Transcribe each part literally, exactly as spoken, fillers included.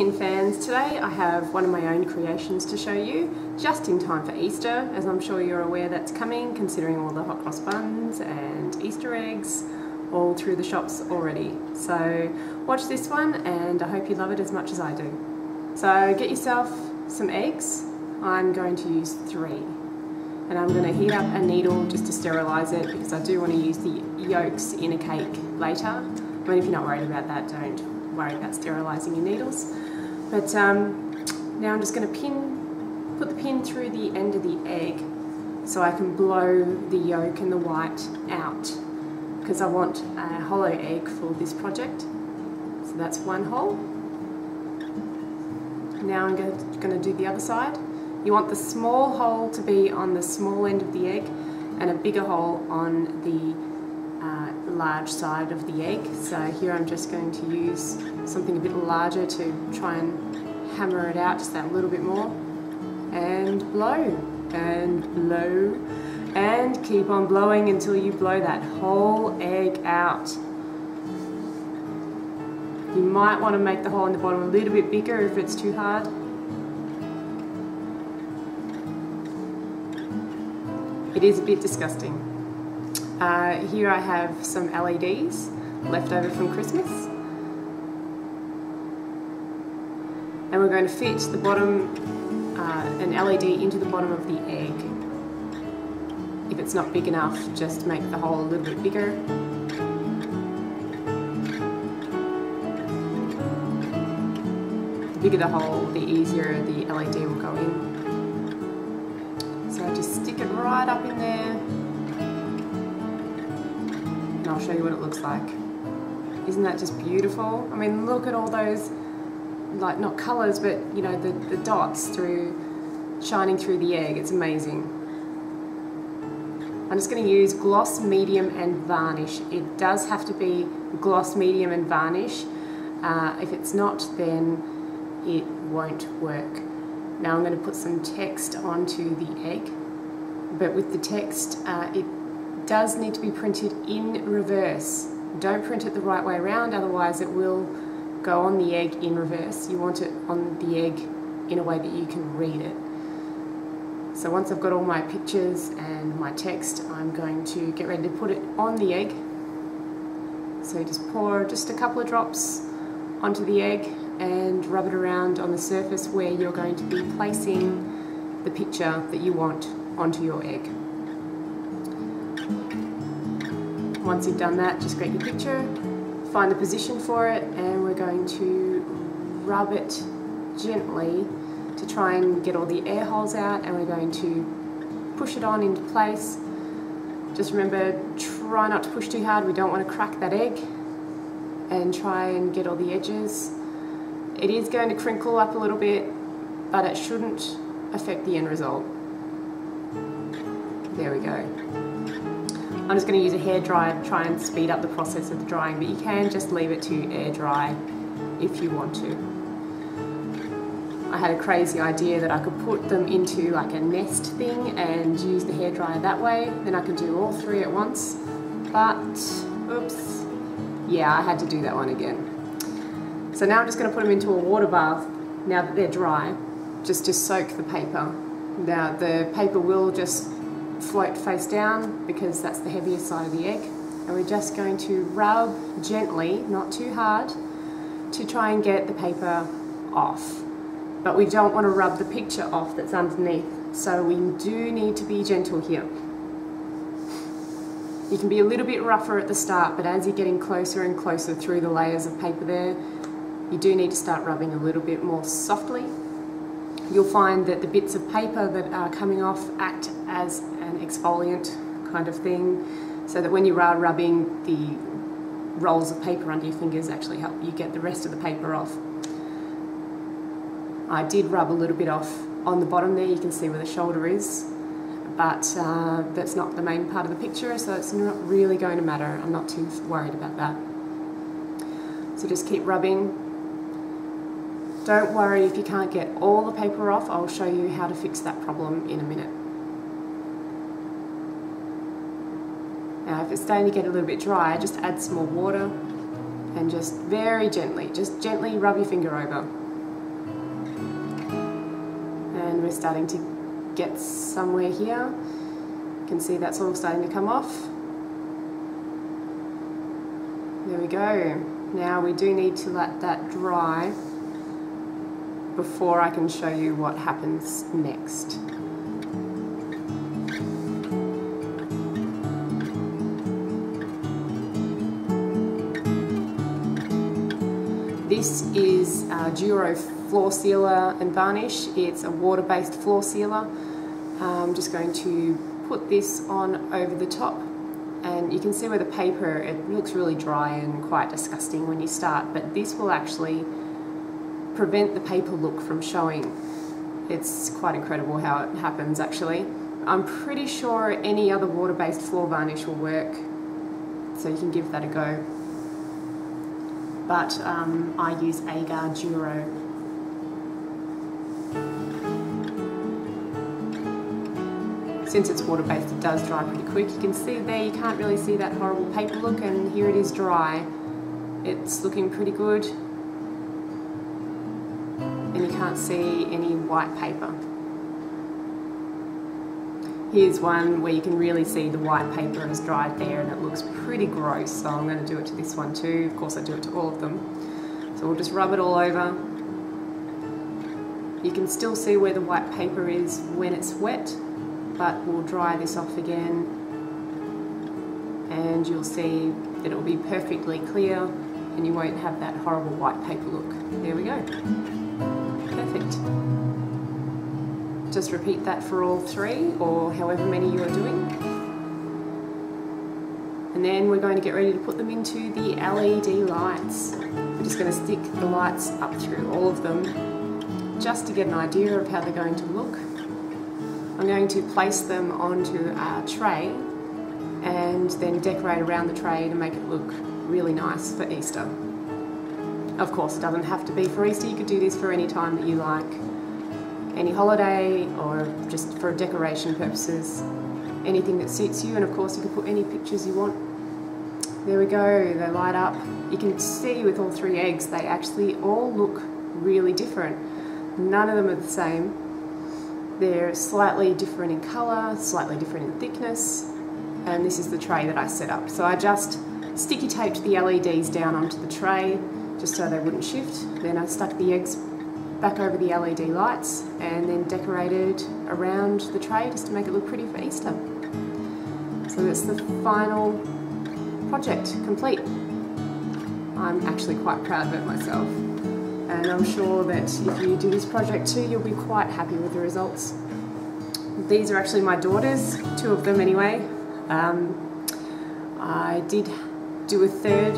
pin fans. Today I have one of my own creations to show you, just in time for Easter, as I'm sure you're aware that's coming, considering all the hot cross buns and Easter eggs all through the shops already. So watch this one and I hope you love it as much as I do. So get yourself some eggs. I'm going to use three. And I'm going to heat up a needle just to sterilise it because I do want to use the yolks in a cake later. I mean, if you're not worried about that, don't worry about sterilising your needles. But um, now I'm just going to pin, put the pin through the end of the egg so I can blow the yolk and the white out because I want a hollow egg for this project. So that's one hole. Now I'm going to do the other side. You want the small hole to be on the small end of the egg and a bigger hole on the uh, large side of the egg. So here I'm just going to use something a bit larger to try and hammer it out just that little bit more. And blow, and blow, and keep on blowing until you blow that whole egg out. You might want to make the hole in the bottom a little bit bigger if it's too hard. It is a bit disgusting. Uh, here I have some L E Ds left over from Christmas. And we're going to fit the bottom, uh, an L E D into the bottom of the egg. If it's not big enough, just make the hole a little bit bigger. The bigger the hole, the easier the L E D will go in. So just stick it right up in there and I'll show you what it looks like. Isn't that just beautiful? I mean, look at all those, like, not colours, but you know, the, the dots through, shining through the egg. It's amazing. I'm just going to use gloss, medium and varnish. It does have to be gloss, medium and varnish. Uh, if it's not, then it won't work. Now I'm going to put some text onto the egg, but with the text uh, it does need to be printed in reverse. Don't print it the right way around, otherwise it will go on the egg in reverse. You want it on the egg in a way that you can read it. So once I've got all my pictures and my text, I'm going to get ready to put it on the egg. So just pour just a couple of drops onto the egg and rub it around on the surface where you're going to be placing the picture that you want onto your egg. Once you've done that, just grab your picture, find the position for it, and we're going to rub it gently to try and get all the air holes out, and we're going to push it on into place. Just remember, try not to push too hard, we don't want to crack that egg, and try and get all the edges. It is going to crinkle up a little bit, but it shouldn't affect the end result. There we go. I'm just going to use a hairdryer to try and speed up the process of the drying, but you can just leave it to air dry if you want to. I had a crazy idea that I could put them into like a nest thing and use the hairdryer that way, then I could do all three at once, but oops, yeah, I had to do that one again. So now I'm just going to put them into a water bath now that they're dry, just to soak the paper. Now the paper will just float face down because that's the heaviest side of the egg, and we're just going to rub gently, not too hard, to try and get the paper off. But we don't want to rub the picture off that's underneath, so we do need to be gentle here. You can be a little bit rougher at the start, but as you're getting closer and closer through the layers of paper there, you do need to start rubbing a little bit more softly. You'll find that the bits of paper that are coming off act as an exfoliant kind of thing, so that when you are rubbing, the rolls of paper under your fingers actually help you get the rest of the paper off. I did rub a little bit off on the bottom there, you can see where the shoulder is, but uh, that's not the main part of the picture, so it's not really going to matter. I'm not too worried about that. So just keep rubbing. Don't worry if you can't get all the paper off, I'll show you how to fix that problem in a minute. Now if it's starting to get a little bit dry, just add some more water and just very gently, just gently rub your finger over. we're starting to get somewhere here. You can see that's all starting to come off. There we go. Now we do need to let that dry before I can show you what happens next. This is uh, Duro floor sealer and varnish. It's a water-based floor sealer. I'm just going to put this on over the top, and you can see where the paper, it looks really dry and quite disgusting when you start, but this will actually prevent the paper look from showing. It's quite incredible how it happens actually. I'm pretty sure any other water-based floor varnish will work, so you can give that a go. But um, I use Agar Duro. Since it's water-based, it does dry pretty quick. You can see there, you can't really see that horrible paper look, and here it is dry. It's looking pretty good. And you can't see any white paper. Here's one where you can really see the white paper has dried there, and it looks pretty gross, so I'm going to do it to this one too. Of course I do it to all of them. So we'll just rub it all over. You can still see where the white paper is when it's wet, but we'll dry this off again and you'll see that it'll be perfectly clear and you won't have that horrible white paper look. There we go. Perfect. Just repeat that for all three, or however many you are doing. And then we're going to get ready to put them into the L E D lights. We're just going to stick the lights up through all of them just to get an idea of how they're going to look. I'm going to place them onto a tray and then decorate around the tray to make it look really nice for Easter. Of course, it doesn't have to be for Easter. You could do this for any time that you like. Any holiday, or just for decoration purposes, anything that suits you. And of course you can put any pictures you want. There we go, they light up. You can see with all three eggs they actually all look really different. None of them are the same. They're slightly different in colour, slightly different in thickness, and this is the tray that I set up. So I just sticky taped the L E Ds down onto the tray just so they wouldn't shift. Then I stuck the eggs back over the L E D lights and then decorated around the tray just to make it look pretty for Easter. So that's the final project complete. I'm actually quite proud of it myself, and I'm sure that if you do this project too, you'll be quite happy with the results. These are actually my daughters, two of them anyway. Um, I did do a third,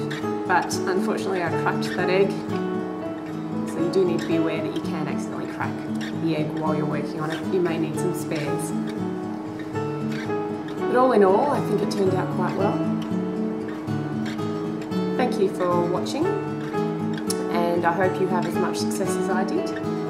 but unfortunately I cracked that egg. You do need to be aware that you can accidentally crack the egg while you're working on it. You may need some spares. But all in all, I think it turned out quite well. Thank you for watching, and I hope you have as much success as I did.